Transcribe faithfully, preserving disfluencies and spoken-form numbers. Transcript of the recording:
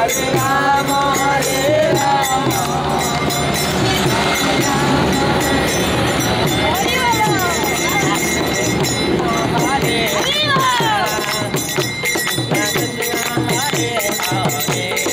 Hare Hare Hare Hare